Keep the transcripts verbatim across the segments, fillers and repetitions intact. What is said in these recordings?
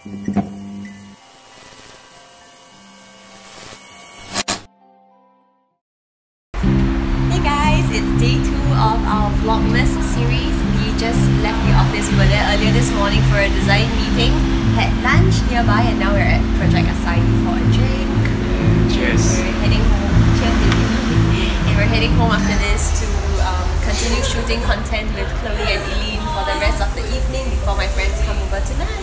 Hey guys, it's day two of our Vlogmas series. We just left the office. We were there earlier this morning for a design meeting, had lunch nearby, and now we're at Project Acai for a drink. Cheers. We're heading home. Cheers. And we're heading home after this to um, continue shooting content with Chloe and Eileen for the rest of the evening before my friends come over tonight.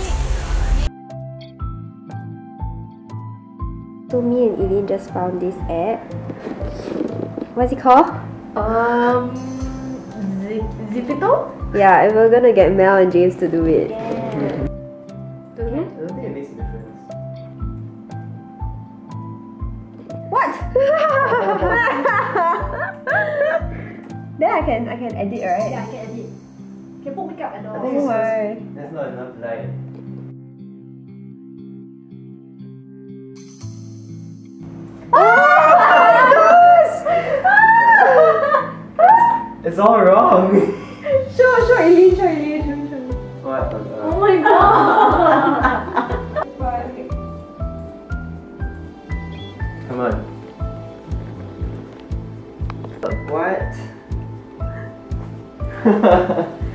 So me and Eileen just found this app. What's it called? Um, Zip Zipito? Yeah, and we're gonna get Mel and James to do it. Yeah. Mm-hmm. Okay. I don't think it makes a difference. What? Then I can I can edit, right? Yeah, I can edit. Can put makeup and all. I think oh my. That's not enough light. It's all wrong! Show, show Eileen, show Eileen, show me, show me. What? Oh my god! Come on. What?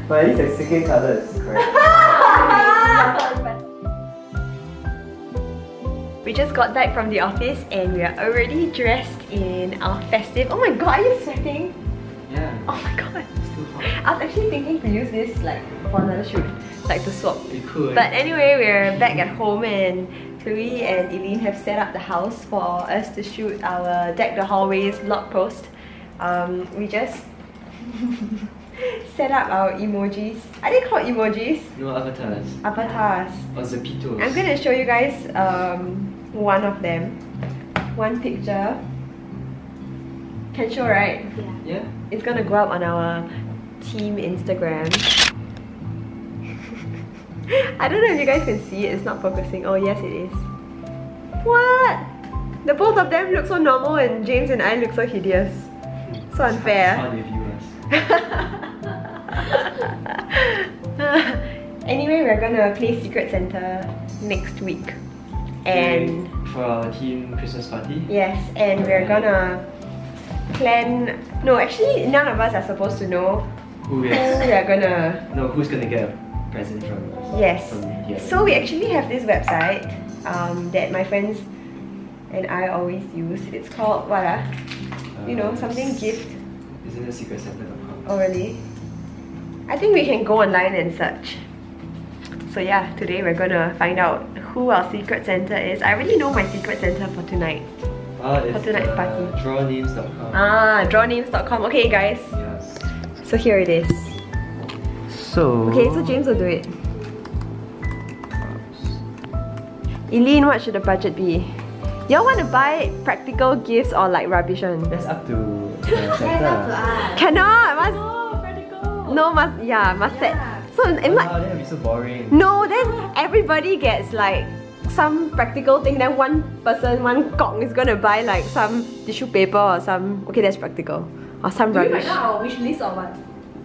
But at least the second colour is correct. We just got back from the office and we are already dressed in our festive... Oh my god, are you sweating? Yeah. Oh my god. I was actually thinking to use this like for another shoot, like to swap. It could. But anyway, we're back at home and Chloe and Eileen have set up the house for us to shoot our Deck the Hallways blog post. Um, we just set up our emojis. Are they called emojis? No, avatars. Avatars. Or Zipitos. I'm gonna show you guys um, one of them. One picture. Can show, right? Yeah. Yeah. It's gonna go up on our team Instagram. I don't know if you guys can see it, it's not focusing. Oh yes it is. What? The both of them look so normal and James and I look so hideous. So unfair. Anyway, we're gonna play Secret Santa next week. And for our team Christmas party? Yes, and we're gonna plan. No, actually none of us are supposed to know who, yes. who we are gonna No, who's gonna get a present from us. Yes. From the so we actually have this website um, that my friends and I always use. It's called what uh, you know, something gift. Isn't it secret santa dot com? Oh really? I think we can go online and search. So yeah, today we're gonna find out who our Secret Santa is. I already know my Secret Santa for tonight. Oh, it's for tonight's party. draw names dot com. Ah, draw names dot com. Okay, guys. Yes. So here it is. So. Okay, so James will do it. Eileen, what should the budget be? Y'all want to buy practical gifts or like rubbish one? That's up to. That's up to us. Cannot. Must. No, practical. No, must. Yeah, must set. Yeah. So it oh, might. That would be so boring. No, then everybody gets like some practical thing, then one person, one gong is gonna buy like some tissue paper or some... Okay, that's practical. Or some rubbish. Do you our wish list or what?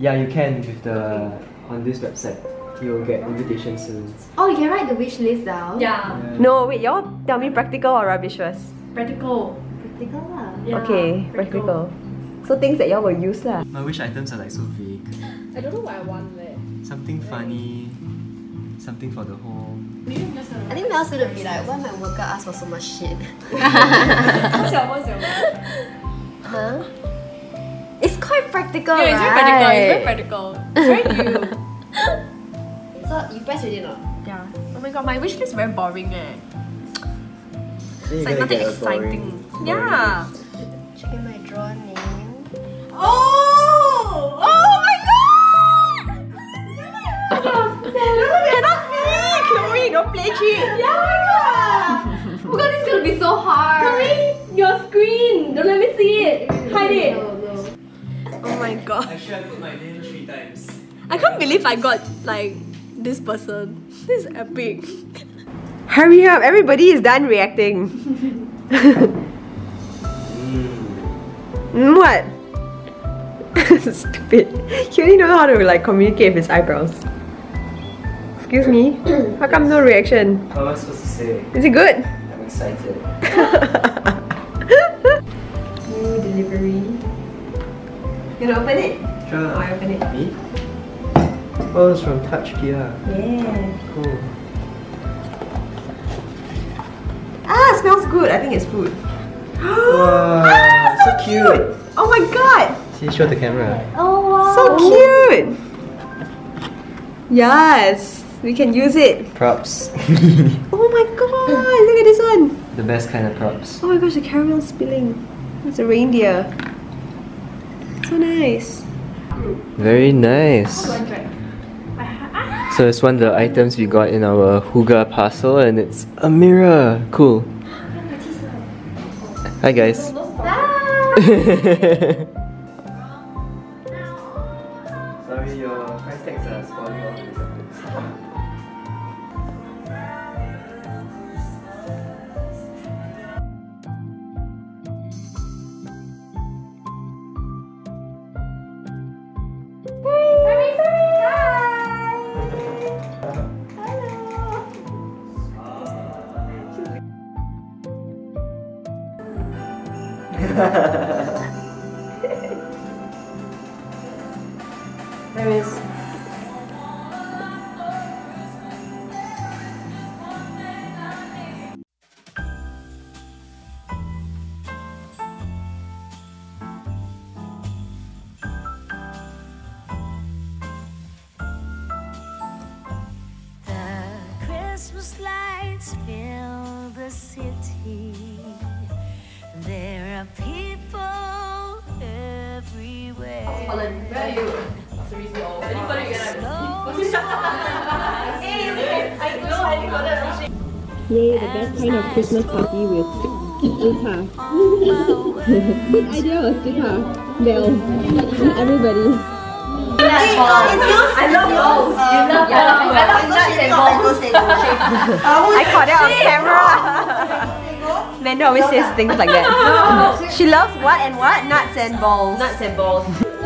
Yeah, you can with the... on this website. You'll get invitations soon. Oh, you can write the wish list down? Yeah. yeah. No, wait, y'all tell me practical or rubbish first? Practical. Practical lah. Yeah, okay, practical. practical. So things that y'all will use lah. My wish items are like so vague. I don't know what I want there. Something funny. Something for the home. I think Mel's gonna be like, why my worker asked for so much shit? What's your worker? Huh? It's quite practical, yeah, it's right? Practical, it's very practical. It's very new. So, you press already or not? Yeah. Oh my god, my wish list is very boring eh. It's like nothing exciting. Boring. Yeah. Checking my draw name. Oh! Oh my god! Cannot see! Chloe, don't play cheat! Yeah, oh my god! Oh my god, it's gonna be so hard! Chloe, your screen! Don't let me see it! Hide it! No, no. Oh my god. Actually, I put my name three times. I can't believe I got, like, this person. This is epic. Hurry up! Everybody is done reacting. mm. What? Stupid. He only knows how to, like, communicate with his eyebrows. Excuse me? How come no reaction? What am I supposed to say? Is it good? I'm excited. New delivery. You gonna open it? Sure. Oh, I open it. Me? Oh, it's from Touch Gear. Yeah. Cool. Ah, it smells good. I think it's food. Wow, ah, so, so cute. cute! Oh my god! See, show the camera. Oh wow! So cute! Yes! We can use it! Props! Oh my god! Look at this one! The best kind of props. Oh my gosh, the caramel's spilling. It's a reindeer. So nice! Very nice! So it's one of the items we got in our Hygge parcel and it's a mirror! Cool! Hi guys! Bye! Sorry, your price tags are spoiling all these outfits. Hello! There is. The Christmas lights fill the city. There are people everywhere. Where are you? Yay, the best kind of Christmas party with Zipito. Good idea, Zipito. Bell. Everybody. I love balls. I caught it on camera. Amanda always says things like that. She loves what and what? Nuts and balls. Nuts and balls.